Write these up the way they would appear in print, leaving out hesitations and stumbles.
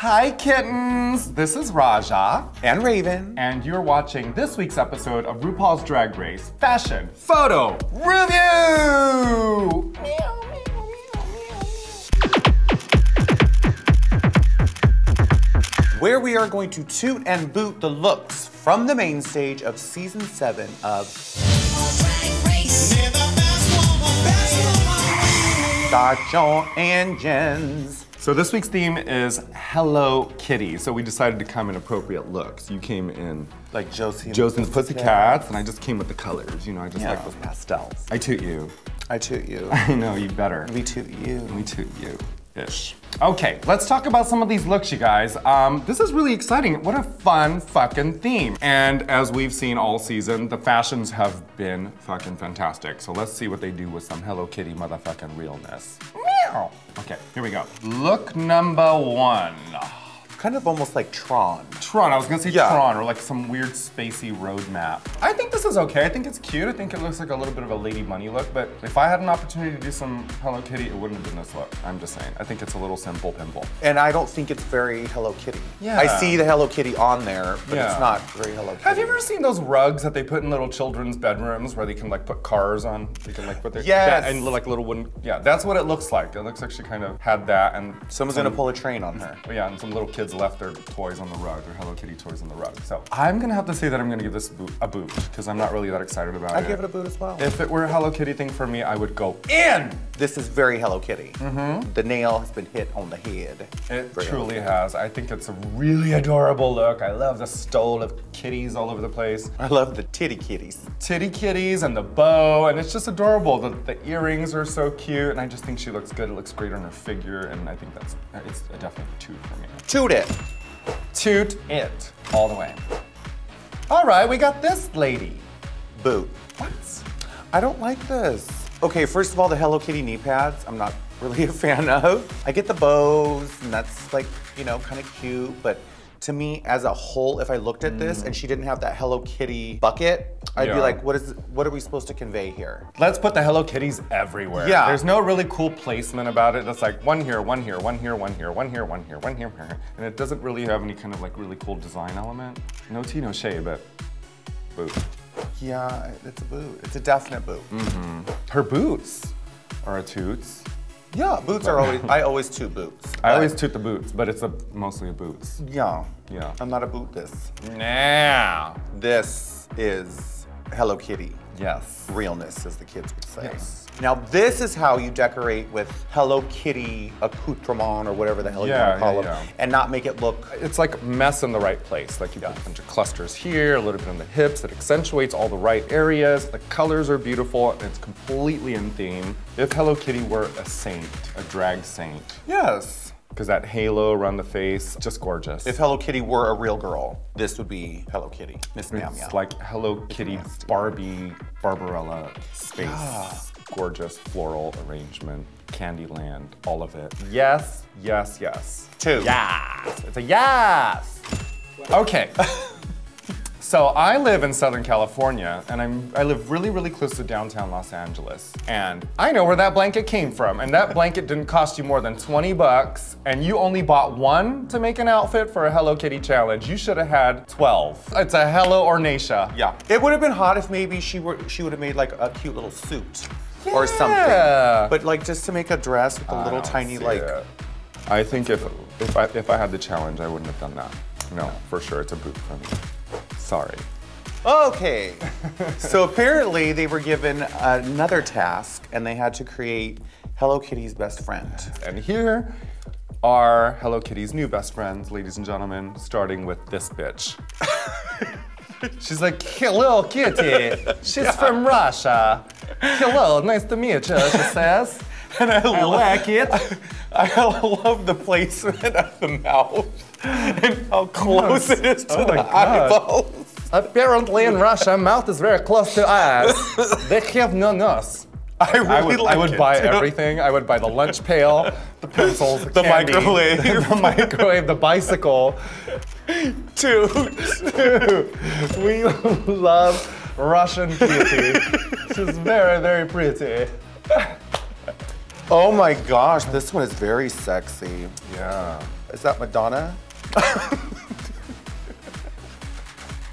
Hi kittens, this is Raja and Raven, and you're watching this week's episode of RuPaul's Drag Race Fashion Photo Review! Meow. Where we are going to toot and boot the looks from the main stage of season 7 of Start Your Engines. So this week's theme is Hello Kitty. So we decided to come in appropriate looks. You came in like Josie's Pussycats, and I just came with the colors. You know, I just like those pastels. I toot you. I toot you. I know, you better. We toot you. We toot you. Ish. Okay, let's talk about some of these looks, you guys. This is really exciting. What a fun fucking theme. And as we've seen all season, the fashions have been fucking fantastic. So let's see what they do with some Hello Kitty motherfucking realness. Meow. Okay, here we go. Look number one. Kind of almost like Tron. Tron, I was gonna say Tron, or like some weird spacey roadmap. I think this is okay, I think it's cute. I think it looks like a little bit of a Lady Bunny look, but if I had an opportunity to do some Hello Kitty, it wouldn't have been this look. I'm just saying, I think it's a little simple pimple. And I don't think it's very Hello Kitty. Yeah. I see the Hello Kitty on there, but it's not very Hello Kitty. Have you ever seen those rugs that they put in little children's bedrooms where they can like put cars on? They can like put their, and like little wooden, that's what it looks like. It looks like she kind of had that, and someone's gonna pull a train on her. Yeah, and some little kids left their toys on the rug, their Hello Kitty toys on the rug. So I'm gonna have to say that I'm gonna give this a boot, because I'm not really that excited about it. I'd give it a boot as well. If it were a Hello Kitty thing for me, I would go in! This is very Hello Kitty. Mm-hmm. The nail has been hit on the head. It truly has. I think it's a really adorable look. I love the stole of kitties all over the place. I love the titty kitties. Titty kitties and the bow, and it's just adorable. The earrings are so cute, and I just think she looks good. It looks great on her figure, and I think that's, it's a definite toot for me. Toot it. Toot it. All the way. All right, we got this lady. Boo. What? I don't like this. Okay, first of all, the Hello Kitty knee pads, I'm not really a fan of. I get the bows, and that's like, you know, kind of cute, but to me, as a whole, if I looked at this and she didn't have that Hello Kitty bucket, I'd be like, what are we supposed to convey here? Let's put the Hello Kitties everywhere. Yeah. There's no really cool placement about it. That's like one here, one here, one here, one here, one here, one here, one here, one here. And it doesn't really have any kind of like really cool design element. No tea, no shade, but boot. Yeah, it's a boot. It's a definite boot. Mm-hmm. Her boots are a toots. Yeah, boots are always, I always toot boots. I always toot the boots, but it's mostly a boots. Yeah. Yeah. I'm not a boot this. Nah. This is Hello Kitty. Yes. Realness, as the kids would say. Yes. Now this is how you decorate with Hello Kitty accoutrement or whatever the hell you want to call them, and not make it look. It's like mess in the right place. Like you got a bunch of clusters here, a little bit on the hips. It accentuates all the right areas. The colors are beautiful. It's completely in theme. If Hello Kitty were a saint, a drag saint. Yes. Because that halo around the face, just gorgeous. If Hello Kitty were a real girl, this would be Hello Kitty. Miss Ma'am. It's like Hello Kitty Barbie, Barbarella space. Yeah. Gorgeous floral arrangement, Candyland, all of it. Yes, yes, yes. Two. Yes, it's a yes. Okay. So I live in Southern California, and I live really, really close to downtown Los Angeles. And I know where that blanket came from, and that blanket didn't cost you more than 20 bucks, and you only bought one to make an outfit for a Hello Kitty challenge. You should have had 12. It's a Hello Ornacia. Yeah. It would have been hot if maybe she would have made like a cute little suit or something. But like just to make a dress with a little tiny like. I think if I had the challenge, I wouldn't have done that. No, for sure, it's a boot for me. Sorry. Okay. So apparently they were given another task, and they had to create Hello Kitty's best friend. And here are Hello Kitty's new best friends, ladies and gentlemen, starting with this bitch. She's like, hello Kitty, she's from Russia. Hello, nice to meet you, she says. And I like it. I love the placement of the mouth and how close it is to the eyeballs. Apparently in Russia, mouth is very close to eyes. They have no nose. I would buy everything. I would buy the lunch pail, the pencils, the candy, microwave, the bicycle. Dude, we love Russian Kitty. She's very, very pretty. Oh my gosh, this one is very sexy. Yeah. Is that Madonna?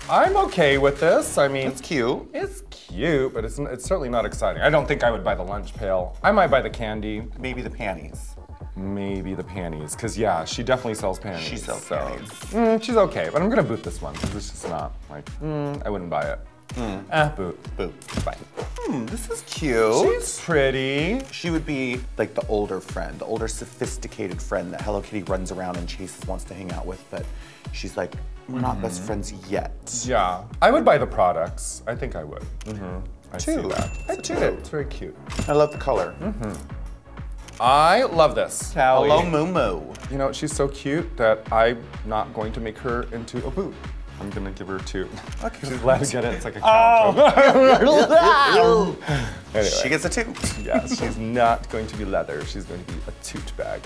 I'm okay with this. I mean, it's cute. It's cute, but it's certainly not exciting. I don't think I would buy the lunch pail. I might buy the candy. Maybe the panties. Maybe the panties, because yeah, she definitely sells panties. She sells panties. She's okay, but I'm gonna boot this one because it's just not like I wouldn't buy it. Boot. Bye. This is cute. She's pretty. She would be like the older friend, the older sophisticated friend that Hello Kitty runs around and chases, wants to hang out with, but she's like, we're not best friends yet. Yeah. I would buy the products. I think I would. I see that. I do. It's very cute. I love the color. I love this. Callie. Hello, Moo Moo. You know, she's so cute that I'm not going to make her into a boot. I'm gonna give her two. Okay. She's allowed to get it. It's like a count. Oh. Anyway. She gets a toot. Yes, she's not going to be leather. She's going to be a toot bag.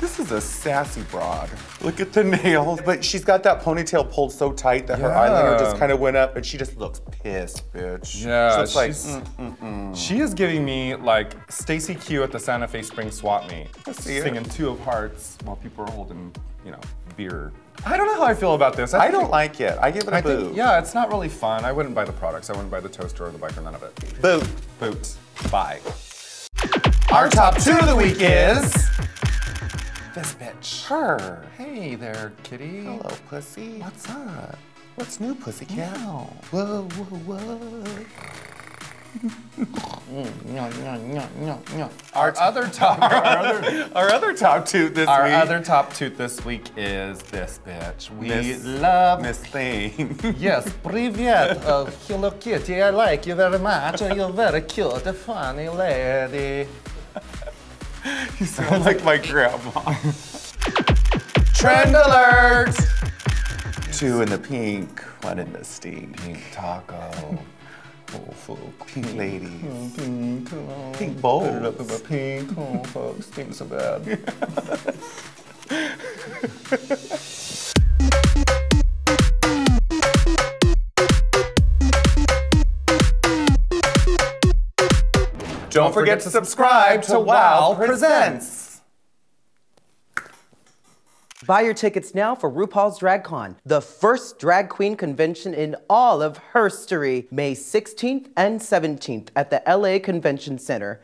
This is a sassy broad. Look at the nails. But she's got that ponytail pulled so tight that her eyeliner just kind of went up, and she just looks pissed, bitch. Yeah, she looks she is giving me like Stacey Q at the Santa Fe Spring Swap Meet, singing Two of Hearts while people are holding, you know, beer. I don't know how I feel about this. I don't like it. I give it a boot. Yeah, it's not really fun. I wouldn't buy the products. I wouldn't buy the toaster or the bike or none of it. Boot. Boot. Bye. Our top two of the week is... this bitch. Her. Hey there, kitty. Hello, pussy. What's up? What's new, pussycat? Meow. Whoa, whoa, whoa. Our other top toot this week is this bitch. We love Miss Thing. Yes, привет, Hello Kitty. I like you very much. You're very cute, funny lady. You sound like my grandma. Trend alert! Two in the pink, one in the steam. Pink taco. Pink ladies. Pink bowls. Pink home, folks. Stinks so bad. Don't forget to subscribe to WOW Presents. Buy your tickets now for RuPaul's DragCon, the first drag queen convention in all of herstory, May 16th and 17th at the LA Convention Center.